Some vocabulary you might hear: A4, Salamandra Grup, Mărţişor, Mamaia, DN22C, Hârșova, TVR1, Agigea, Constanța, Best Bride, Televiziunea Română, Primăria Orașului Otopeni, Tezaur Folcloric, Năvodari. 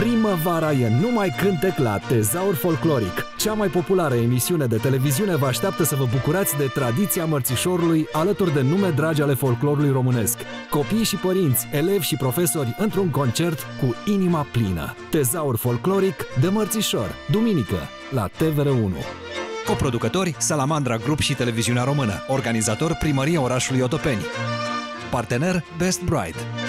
Primăvara e numai cântec la Tezaur Folcloric. Cea mai populară emisiune de televiziune vă așteaptă să vă bucurați de tradiția Mărţişorului alături de nume dragi ale folclorului românesc. Copii și părinți, elevi și profesori într-un concert cu inima plină. Tezaur Folcloric de Mărţişor, duminică, la TVR1. Coproducători Salamandra Grup și Televiziunea Română. Organizator Primăria Orașului Otopeni. Partener Best Bride.